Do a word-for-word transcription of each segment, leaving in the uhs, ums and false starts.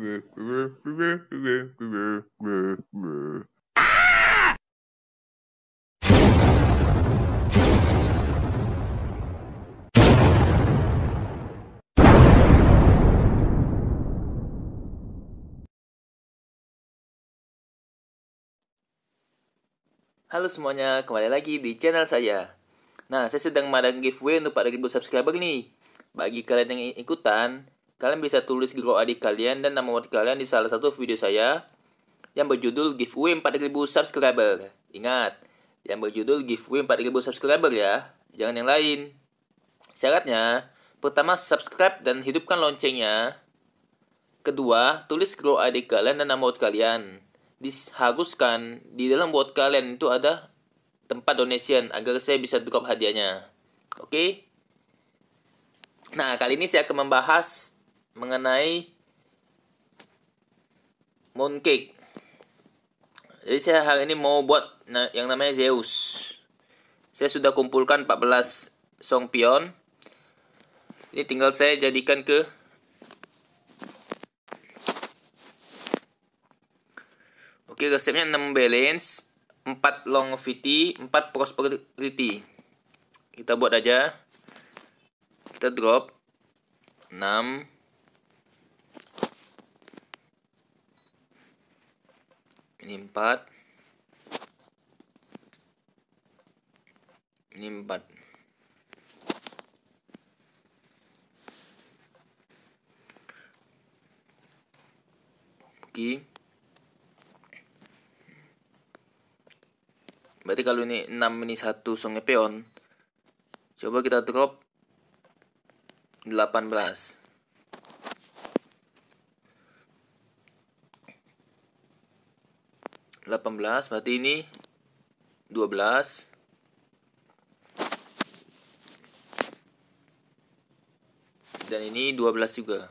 Halo semuanya, kembali lagi di channel saya. Nah, saya sedang mengadakan giveaway untuk empat ribu subscriber nih. Bagi kalian yang ikutan, kalian bisa tulis giro adik kalian dan nama word kalian di salah satu video saya yang berjudul giveaway empat ribu subscriber. Ingat, yang berjudul giveaway empat ribu subscriber ya, jangan yang lain. Syaratnya, pertama subscribe dan hidupkan loncengnya. Kedua, tulis giro adik kalian dan nama word kalian. Diharuskan di dalam buat kalian itu ada tempat donation agar saya bisa drop hadiahnya. Oke okay? Nah, kali ini saya akan membahas mengenai Mooncake. Jadi saya hari ini mau buat yang namanya Zeus. Saya sudah kumpulkan empat belas Songpyeon. Ini tinggal saya jadikan ke Oke, resepnya enam balance, empat longevity, empat prosperity. Kita buat aja. Kita drop enam ini empat ini empat. Oke. Berarti kalau ini enam ini satu Songpyeon. Coba kita drop delapan belas. delapan belas berarti ini dua belas. Dan ini dua belas juga.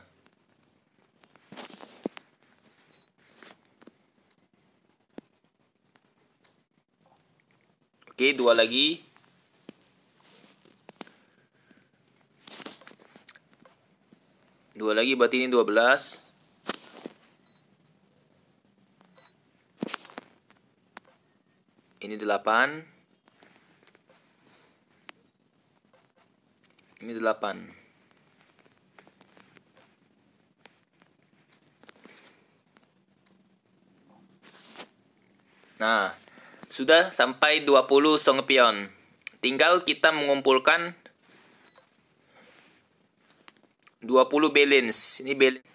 Oke, dua lagi. Dua lagi berarti ini dua belas. Ini delapan. Ini delapan. Nah, sudah sampai dua puluh Songpyeon. Tinggal kita mengumpulkan dua puluh balance. Ini balance.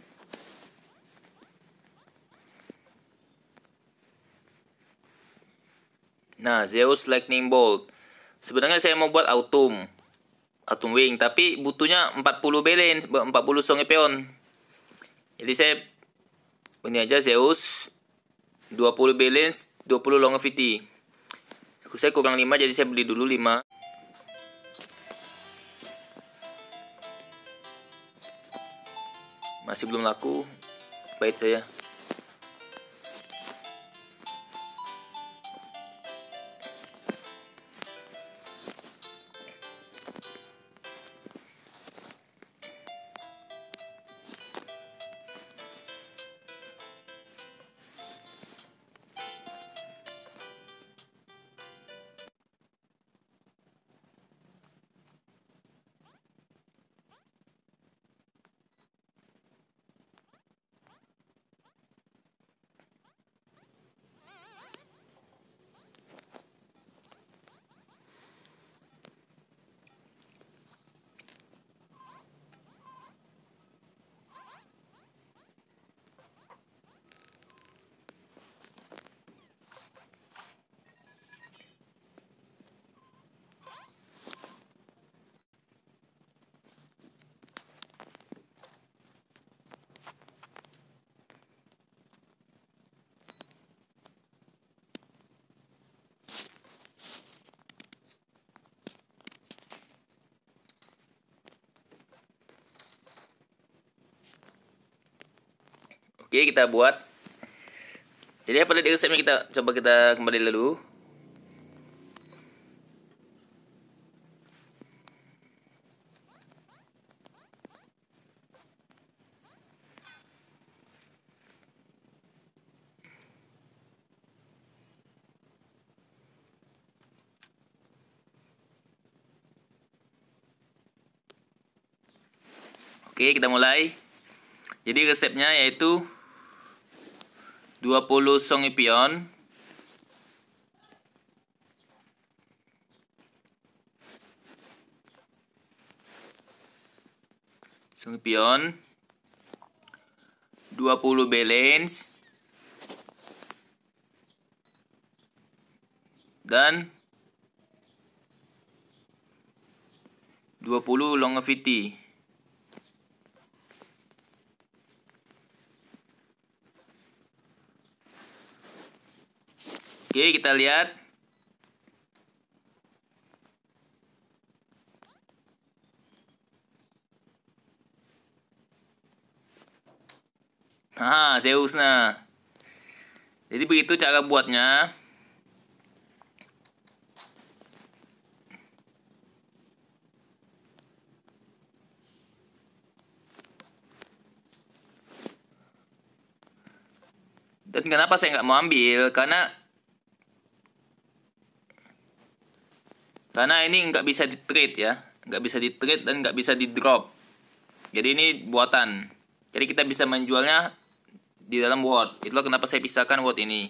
Nah, Zeus Lightning Bolt. Sebenarnya saya mau buat Autumn. Autumn Wing, tapi butuhnya empat puluh balance, empat puluh Songpyeon. Jadi saya ini aja Zeus dua puluh balance, dua puluh longevity. Saya kurang lima, jadi saya beli dulu lima. Masih belum laku. Baik saya. Oke, kita buat. Jadi apa tadi resepnya, kita coba kita kembali dulu. Oke, kita mulai. Jadi resepnya yaitu dua puluh songpyeon, songpyeon, dua puluh balance, dan dua puluh longevity. Oke, kita lihat. Nah, Zeus nah. Jadi begitu cara buatnya. Dan kenapa saya nggak mau ambil? Karena karena ini nggak bisa di-trade ya, nggak bisa di-trade dan nggak bisa di-drop. Jadi ini buatan. Jadi kita bisa menjualnya di dalam word. Itulah kenapa saya pisahkan word ini.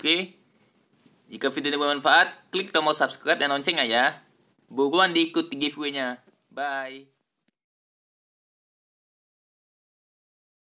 Oke, jika video ini bermanfaat, klik tombol subscribe dan loncengnya ya. Buruan diikuti giveaway-nya. Bye.